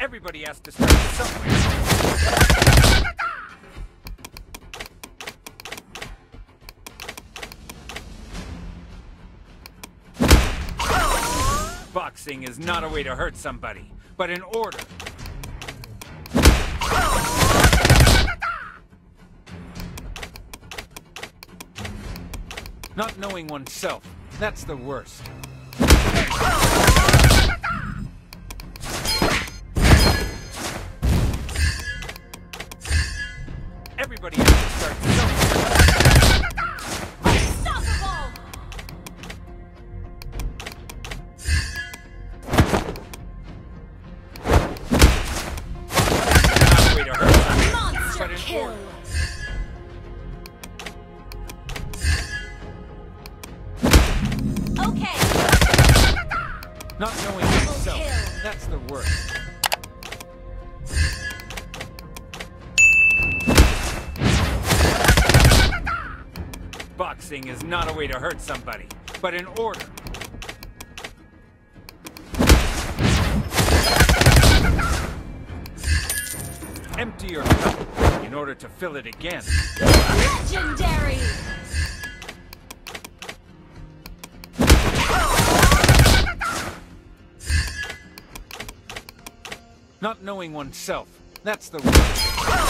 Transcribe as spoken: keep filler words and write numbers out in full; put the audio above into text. Everybody has to start somewhere. Boxing is not a way to hurt somebody, but an order. Not knowing oneself, that's the worst. Everybody has to start somewhere. Unstoppable! Not a way to hurt. Monster kill! Not knowing yourself, kill. That's the worst. Boxing is not a way to hurt somebody, but an order. Empty your cup in order to fill it again. Legendary! Not knowing oneself, that's the worst.